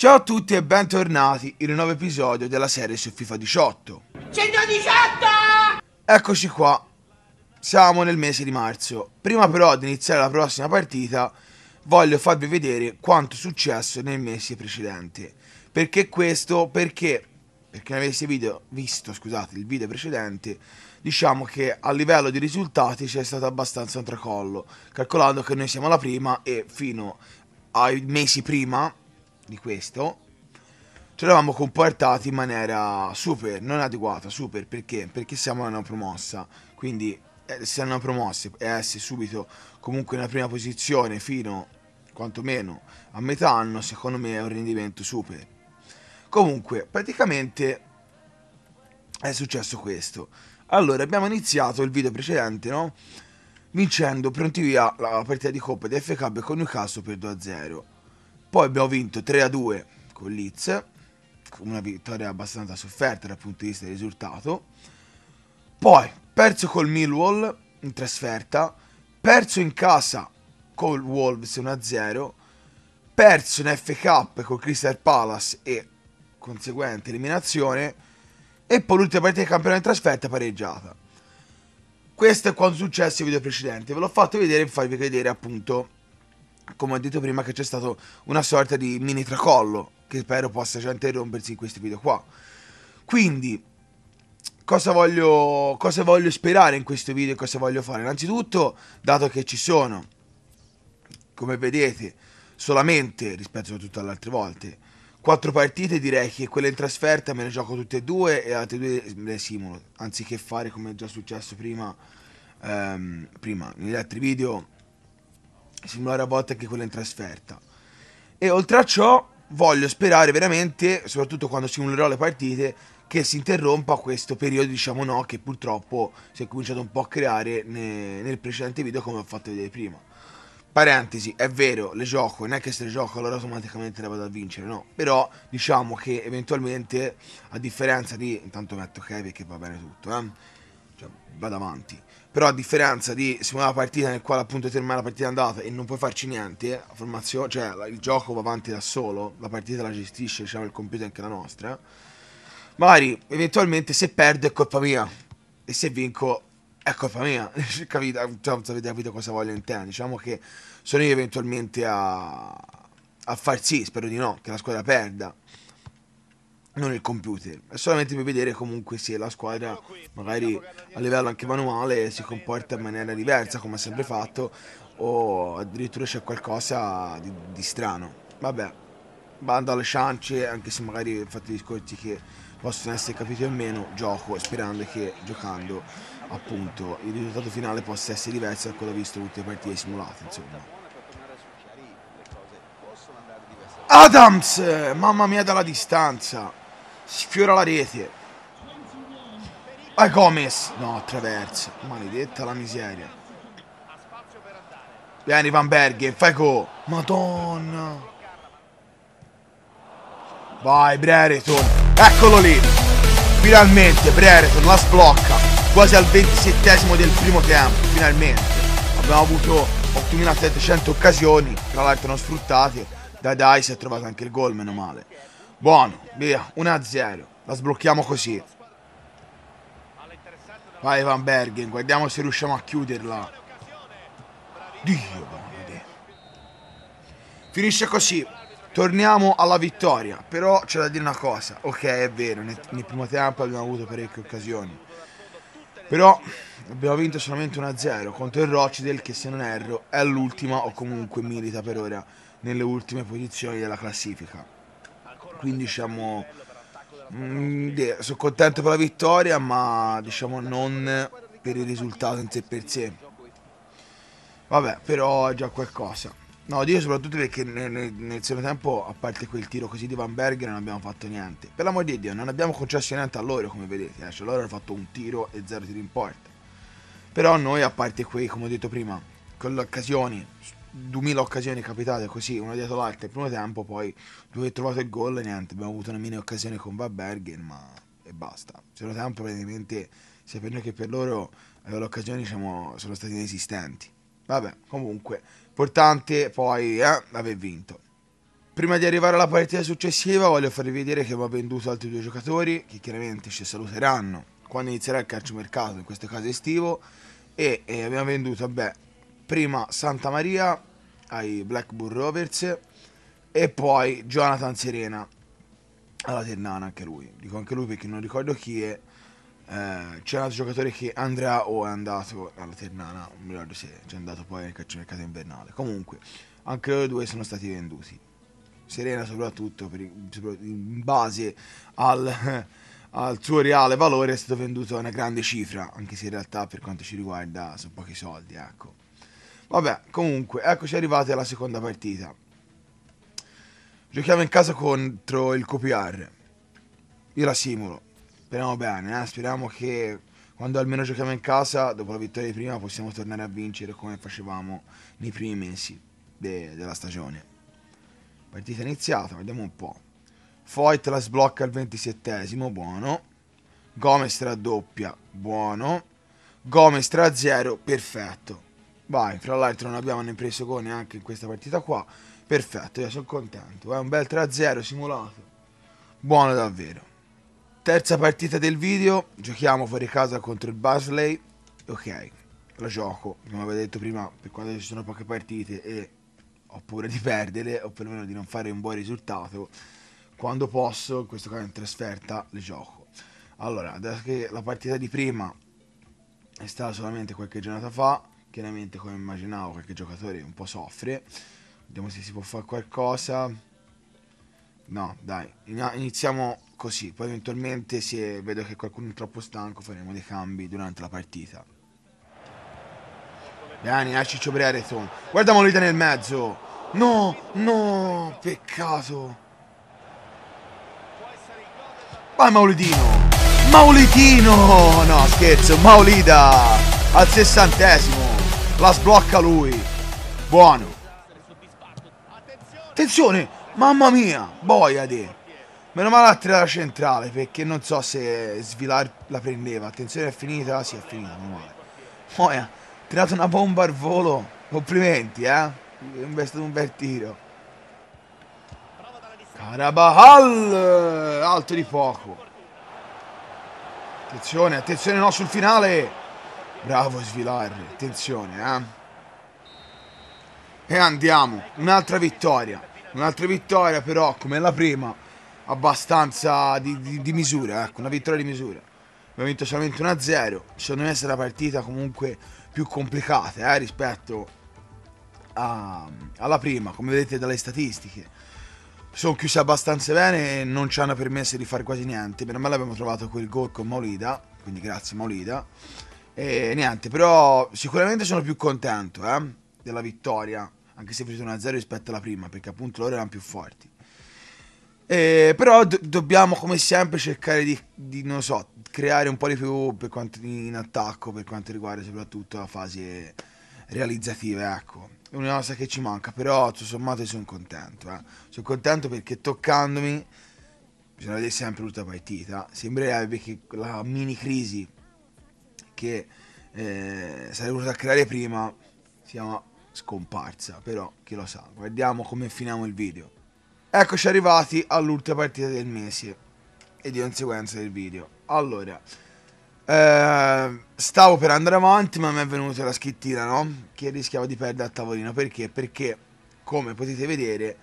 Ciao a tutti e bentornati in un nuovo episodio della serie su FIFA 18. 118! Eccoci qua, siamo nel mese di marzo. Prima però di iniziare la prossima partita voglio farvi vedere quanto è successo nel mese precedente. Perché questo? Perché per chi non avesse visto, scusate, il video precedente, diciamo che a livello di risultati c'è stato abbastanza un tracollo, calcolando che noi siamo alla prima e fino ai mesi prima di questo ci eravamo comportati in maniera super, non adeguata, super, perché? Perché siamo una promossa, quindi essere una promossa e essere subito comunque nella prima posizione fino quantomeno a metà anno, secondo me è un rendimento super. Comunque praticamente è successo questo. Allora, abbiamo iniziato il video precedente, no? Vincendo pronti via la partita di Coppa di FKB con Newcastle per 2-0. Poi abbiamo vinto 3-2 con Leeds, una vittoria abbastanza sofferta dal punto di vista del risultato. Poi perso col Millwall in trasferta, perso in casa col Wolves 1-0, perso in FK con Crystal Palace e conseguente eliminazione, e poi l'ultima partita del campionato in trasferta pareggiata. Questo è quanto è successo nel video precedente, ve l'ho fatto vedere per farvi vedere appunto, come ho detto prima, che c'è stato una sorta di mini tracollo che spero possa già interrompersi in questi video qua. Quindi cosa voglio sperare in questo video e cosa voglio fare? Innanzitutto, dato che ci sono, come vedete, solamente rispetto a tutte le altre volte 4 partite, direi che quelle in trasferta me le gioco tutte e due e le altre due me le simulo, anziché fare come è già successo prima, negli altri video, simulare a volte anche quella in trasferta. E oltre a ciò voglio sperare veramente, soprattutto quando simulerò le partite, che si interrompa questo periodo, diciamo, no, che purtroppo si è cominciato un po' a creare nel precedente video, come ho fatto vedere prima. Parentesi, è vero, le gioco, non è che se le gioco allora automaticamente le vado a vincere, no, però diciamo che eventualmente, a differenza di, intanto metto ok perché va bene tutto, cioè, vado avanti. Però a differenza di simulare la partita nel quale appunto termina la partita andata e non puoi farci niente, la formazione, cioè il gioco va avanti da solo, la partita la gestisce, diciamo, il computer, anche la nostra. Magari eventualmente se perdo è colpa mia e se vinco è colpa mia, capite cosa voglio intendere? Diciamo che sono io eventualmente a far sì, spero di no, che la squadra perda, non il computer. È solamente per vedere comunque se la squadra magari a livello anche manuale si comporta in maniera diversa come ha sempre fatto, o addirittura c'è qualcosa di strano. Vabbè, bando alle ciance, anche se magari fate discorsi che possono essere capiti o meno, gioco sperando che giocando appunto il risultato finale possa essere diverso da quello visto in tutte le partite simulate, insomma. Adams, mamma mia, dalla distanza sfiora la rete. Vai Gomez, no, attraversa, maledetta la miseria. Vieni Van Bergh, fai gol, madonna. Vai Brereton, eccolo lì. Finalmente Brereton la sblocca, quasi al 27esimo del primo tempo. Finalmente abbiamo avuto 8.700 occasioni, tra l'altro non sfruttate. Dai, si è trovato anche il gol, meno male. Buono, via, 1-0. La sblocchiamo così. Vai Van Berghen, guardiamo se riusciamo a chiuderla. Dio, bande. Finisce così. Torniamo alla vittoria. Però c'è da dire una cosa. Ok, è vero, nel primo tempo abbiamo avuto parecchie occasioni, però abbiamo vinto solamente 1-0 contro il Rochidel, che se non erro è l'ultima o comunque milita per ora nelle ultime posizioni della classifica. Quindi diciamo sono contento per la vittoria, ma diciamo non per il risultato in sé per sé. Vabbè, però è già qualcosa. No, dico soprattutto perché nel secondo tempo, a parte quel tiro così di Van Bergh, non abbiamo fatto niente. Per l'amor di Dio, non abbiamo concesso niente a loro, come vedete, cioè loro hanno fatto un tiro e 0 tiri in porta. Però noi, a parte quei, come ho detto prima, con le occasioni, 2000 occasioni capitate così, una dietro l'altra il primo tempo, poi dove trovato il gol, niente, abbiamo avuto una mini occasione con Van Bergen, ma e basta. Il secondo tempo praticamente, sia per noi che per loro, le occasioni, diciamo, sono state inesistenti. Vabbè, comunque, importante poi aver vinto. Prima di arrivare alla partita successiva voglio farvi vedere che ho venduto altri due giocatori che chiaramente ci saluteranno quando inizierà il calciomercato, in questo caso estivo, e abbiamo venduto, vabbè, prima Santa Maria ai Blackburn Rovers e poi Jonathan Serena alla Ternana, anche lui. Dico anche lui perché non ricordo chi è. C'è un altro giocatore che andrà o è andato alla Ternana, non mi ricordo se c'è andato poi nel calciomercato invernale. Comunque, anche loro due sono stati venduti. Serena soprattutto in base al suo reale valore è stato venduto a una grande cifra, anche se in realtà per quanto ci riguarda sono pochi soldi, ecco. Vabbè, comunque, eccoci arrivati alla seconda partita. Giochiamo in casa contro il QPR. Io la simulo, speriamo bene, speriamo che quando almeno giochiamo in casa, dopo la vittoria di prima, possiamo tornare a vincere come facevamo nei primi mesi della stagione. Partita iniziata, vediamo un po'. Foyt la sblocca al 27esimo, buono. Gomez raddoppia, buono. Gomez 3-0, perfetto. Vai, fra l'altro non abbiamo né preso gol neanche in questa partita qua. Perfetto, io sono contento. È un bel 3-0 simulato. Buono davvero. Terza partita del video, giochiamo fuori casa contro il Barnsley. Ok, lo gioco, come avevo detto prima, per quando ci sono poche partite e ho paura di perdere o perlomeno di non fare un buon risultato, quando posso, in questo caso in trasferta, le gioco. Allora, adesso che la partita di prima è stata solamente qualche giornata fa, chiaramente come immaginavo qualche giocatore un po' soffre. Vediamo se si può fare qualcosa. No, dai, iniziamo così, poi eventualmente se vedo che qualcuno è troppo stanco faremo dei cambi durante la partita. Bene, Cicciobrea Brereton. Guarda Maulida nel mezzo. No, no, peccato. Vai Maulidino. Maulidino. No, scherzo, Maulida. Al 60esimo. La sblocca lui. Buono. Attenzione. Mamma mia. Boiade. Meno male a tirare la centrale, perché non so se Svilar la prendeva. Attenzione, è finita. Sì, è finita. Meno male. Boia. Tirato una bomba al volo, complimenti, è stato un bel tiro. Carabajal, alto di poco. Attenzione, attenzione, no, sul finale. Bravo Svilar, attenzione, E andiamo, un'altra vittoria però, come la prima, abbastanza di misura, ecco, una vittoria di misura. Abbiamo vinto solamente 1-0, secondo me è stata la partita comunque più complicata rispetto alla prima, come vedete dalle statistiche. Sono chiuse abbastanza bene e non ci hanno permesso di fare quasi niente, meno male abbiamo trovato quel gol con Maulida, quindi grazie Maulida. E niente, però sicuramente sono più contento della vittoria, anche se è finito 1-0 rispetto alla prima, perché appunto loro erano più forti. Però dobbiamo come sempre cercare di non so, creare un po' di più per quanto, in attacco, per quanto riguarda soprattutto la fase realizzativa, ecco. È una cosa che ci manca, però tutto sommato sono contento, Sono contento perché toccandomi, bisogna vedere sempre tutta la partita, sembrerebbe che la mini crisi che sarei venuta a creare prima sia scomparsa, però chi lo sa, guardiamo come finiamo il video. Eccoci arrivati all'ultima partita del mese e di conseguenza del video. Allora, stavo per andare avanti ma mi è venuta la schittina, no? Che rischiavo di perdere a tavolino. Perché? Perché, come potete vedere,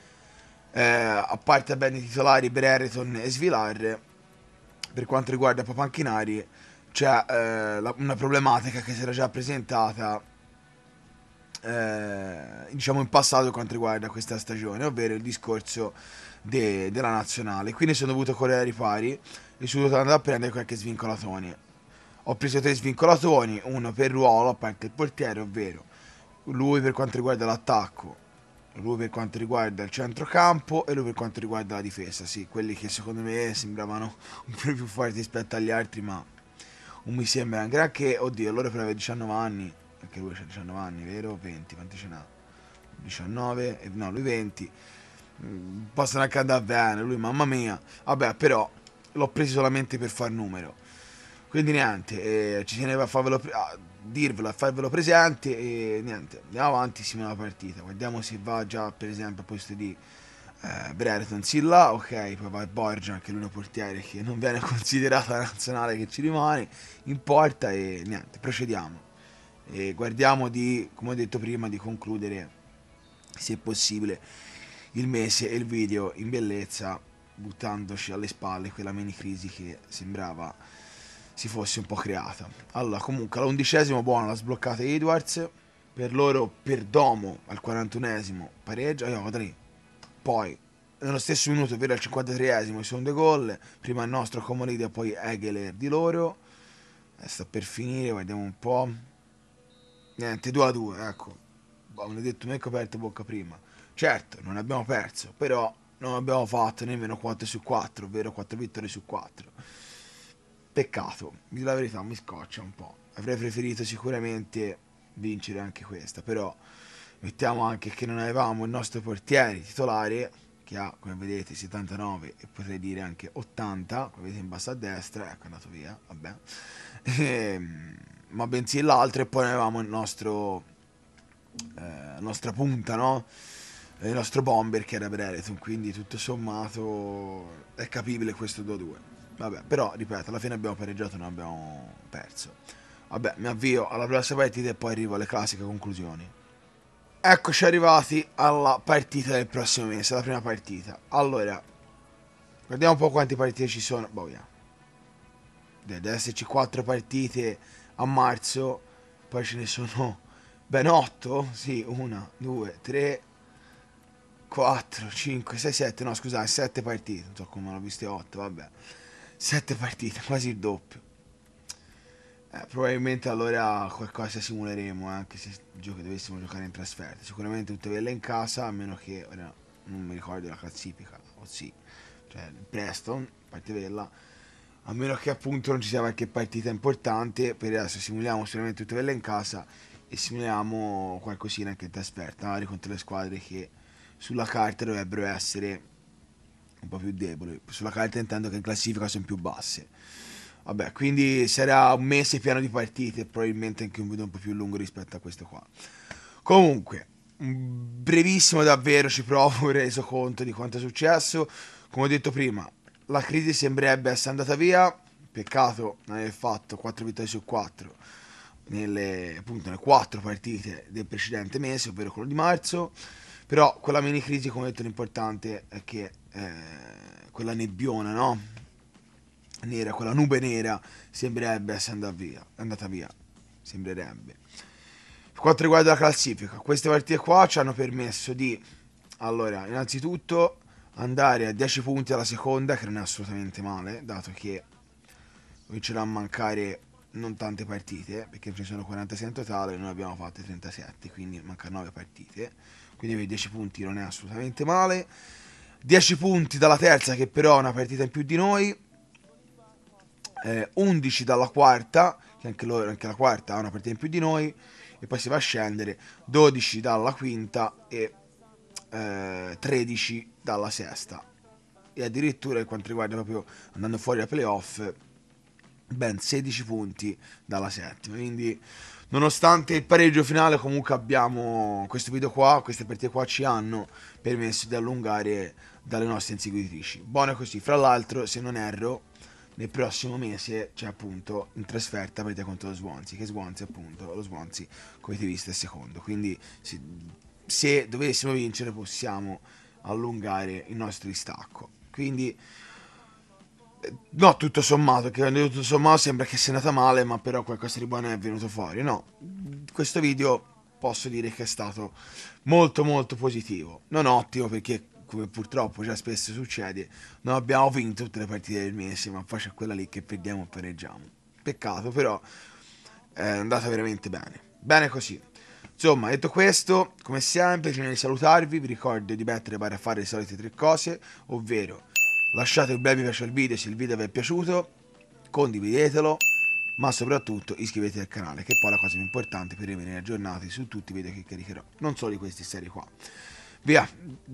a parte bene i titolari Brereton e Svilar, per quanto riguarda Papanchinari c'è una problematica che si era già presentata diciamo in passato quanto riguarda questa stagione, ovvero il discorso della nazionale. Quindi sono dovuto correre ai ripari e sono dovuto andare a prendere qualche svincolatone. Ho preso 3 svincolatoni, uno per ruolo a parte il portiere, ovvero lui per quanto riguarda l'attacco, lui per quanto riguarda il centrocampo e lui per quanto riguarda la difesa. Sì, quelli che secondo me sembravano un po' più forti rispetto agli altri, ma non mi sembra anche granché. Oddio, loro però aveva 19 anni. Anche lui c'ha 19 anni, vero? 20, quanti ce n'ha? 19, no, lui 20. Possono anche andare bene, lui mamma mia. Vabbè, però l'ho preso solamente per far numero. Quindi niente, ci teneva a dirvelo, a farvelo presente. E niente, andiamo avanti, siamo alla partita. Guardiamo se va già per esempio a posto di Brereton sì là, ok, poi va Borgian, anche lui è un portiere che non viene considerato la nazionale che ci rimane, in porta e niente, procediamo. E guardiamo di, come ho detto prima, di concludere, se possibile, il mese e il video in bellezza, buttandoci alle spalle quella mini crisi che sembrava si fosse un po' creata. Allora, comunque, all'11º buono, l'ha sbloccata Edwards, per loro perdomo al 41º pareggio, poi nello stesso minuto, ovvero al 53º, sono due gol, prima il nostro Comunidad e poi Hegel di loro. Sta per finire, guardiamo un po', niente, 2-2, ecco, non ho detto neanche aperto bocca prima, certo non abbiamo perso, però non abbiamo fatto nemmeno 4 su 4, ovvero 4 vittorie su 4, peccato, dico la verità, mi scoccia un po', avrei preferito sicuramente vincere anche questa, però mettiamo anche che non avevamo il nostro portiere titolare, che ha, come vedete, 79 e potrei dire anche 80, come vedete in basso a destra, ecco, è andato via, vabbè, ma bensì l'altro, e poi noi avevamo il nostro, nostra punta, no? Il nostro bomber che era Brereton, quindi tutto sommato è capibile questo 2-2, vabbè, però ripeto, alla fine abbiamo pareggiato, non abbiamo perso. Vabbè, mi avvio alla prossima partita e poi arrivo alle classiche conclusioni. Eccoci arrivati alla partita del prossimo mese, la prima partita. Allora, guardiamo un po' quante partite ci sono. Boia. Deve esserci 4 partite a marzo, poi ce ne sono ben 8. Sì, 1, 2, 3, 4, 5, 6, 7. No, scusate, 7 partite. Non so come l'ho viste 8, vabbè. 7 partite, quasi il doppio. Probabilmente allora qualcosa simuleremo, anche se dovessimo giocare in trasferta. Sicuramente tutte quelle in casa, a meno che ora non mi ricordo la classifica, o sì, cioè il Preston, parte quella, a meno che appunto non ci sia qualche partita importante. Per adesso simuliamo sicuramente tutte quelle in casa e simuliamo qualcosina anche in trasferta, magari contro le squadre che sulla carta dovrebbero essere un po' più deboli. Sulla carta intendo che in classifica sono più basse. Vabbè, quindi sarà un mese pieno di partite, probabilmente anche un video un po' più lungo rispetto a questo qua. Comunque, brevissimo davvero, ci provo, ho reso conto di quanto è successo. Come ho detto prima, la crisi sembrerebbe essere andata via, peccato non aver fatto 4 vittorie su 4 nelle 4 partite del precedente mese, ovvero quello di marzo. Però quella mini crisi, come ho detto, l'importante è che quella nebbiona, no? Nera, quella nube nera sembrerebbe essere andata via, sembrerebbe. Per quanto riguarda la classifica, queste partite qua ci hanno permesso di, allora, innanzitutto andare a 10 punti alla seconda, che non è assolutamente male, dato che comincerà a mancare non tante partite, perché ce ne sono 46 in totale e noi abbiamo fatte 37, quindi mancano 9 partite, quindi per 10 punti non è assolutamente male. 10 punti dalla terza, che però è una partita in più di noi, 11 dalla quarta, che anche la quarta ha una partita in più di noi, e poi si va a scendere, 12 dalla quinta e 13 dalla sesta, e addirittura per quanto riguarda proprio andando fuori dai playoff, ben 16 punti dalla settima. Quindi nonostante il pareggio finale, comunque abbiamo questo video qua, queste partite qua ci hanno permesso di allungare dalle nostre inseguitrici. Buono così. Fra l'altro, se non erro, nel prossimo mese c'è appunto in trasferta partita contro lo Swansea, che Swansea appunto, lo Swansea come avete visto è secondo, quindi se dovessimo vincere possiamo allungare il nostro distacco. Quindi no, tutto sommato, che tutto sommato sembra che sia andata male, ma però qualcosa di buono è venuto fuori, no? Questo video posso dire che è stato molto molto positivo, non ottimo perché, come purtroppo già spesso succede, non abbiamo vinto tutte le partite del mese, ma faccia quella lì che perdiamo e pareggiamo, peccato, però è andata veramente bene così. Insomma, detto questo, come sempre prima di salutarvi vi ricordo di mettere a fare le solite 3 cose, ovvero lasciate un bel mi piace al video se il video vi è piaciuto, condividetelo, ma soprattutto iscrivetevi al canale, che è poi la cosa più importante per rimanere aggiornati su tutti i video che caricherò, non solo di queste serie qua. Via, basta,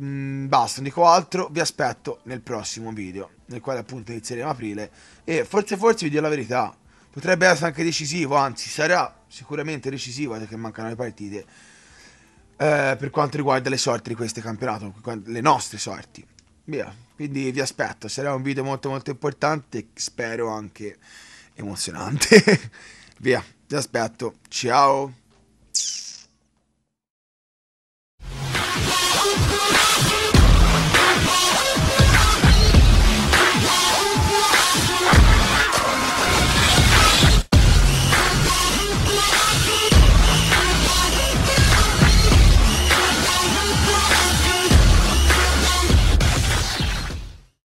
non dico altro, vi aspetto nel prossimo video, nel quale appunto inizieremo aprile, e forse vi dico la verità, potrebbe essere anche decisivo, anzi sarà sicuramente decisivo, perché mancano le partite, per quanto riguarda le sorti di questo campionato, le nostre sorti. Via. Quindi vi aspetto, sarà un video molto molto importante e spero anche emozionante. Via, vi aspetto, ciao!